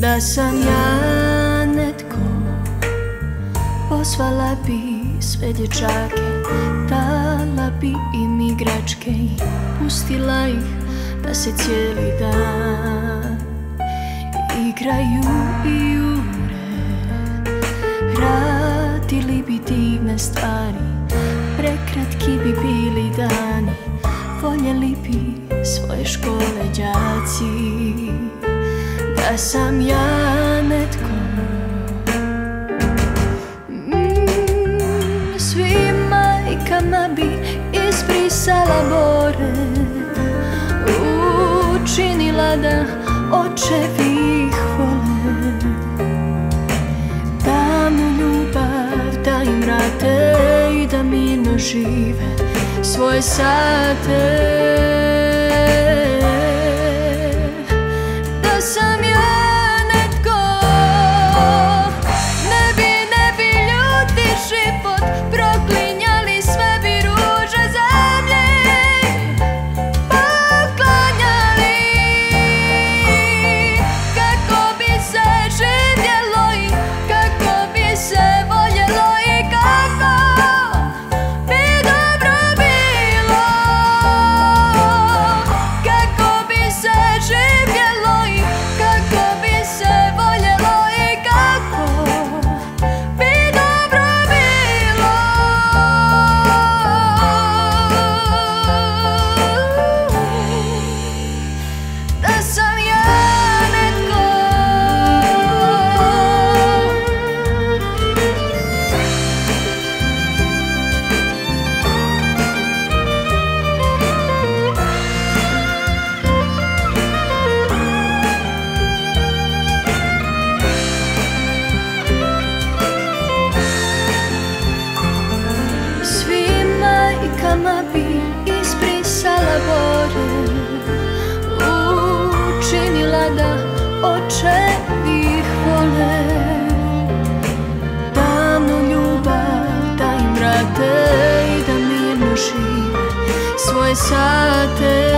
Da sam ja netko, pozvala bi sve dječake, dala bi im igračke i pustila ih da se cijeli dan igraju i jure. Radili bi divne stvari, prekratki bi bili dani, voljeli bi svoje škole đaci. Da sam ja netko, svim majkama bi izbrisala bore, učinila da očevi ih vole, da mu ljubav da im vrate i da mirno žive svoje sate. Da sam ja netko, ne bi ljudi život proklinjali, sve bi ruže zemlje poklanjali, kako bi se živjelo i kako bi se voljelo i kako bi dobro bilo, kako bi se živjelo i kako bi se voljelo i kako bi dobro bilo. Da sam ja netko, svim majkama bi izbrisala bore, učinila da očevi ih vole, da mu ljubav da im vrate i da mirno žive svoje sate.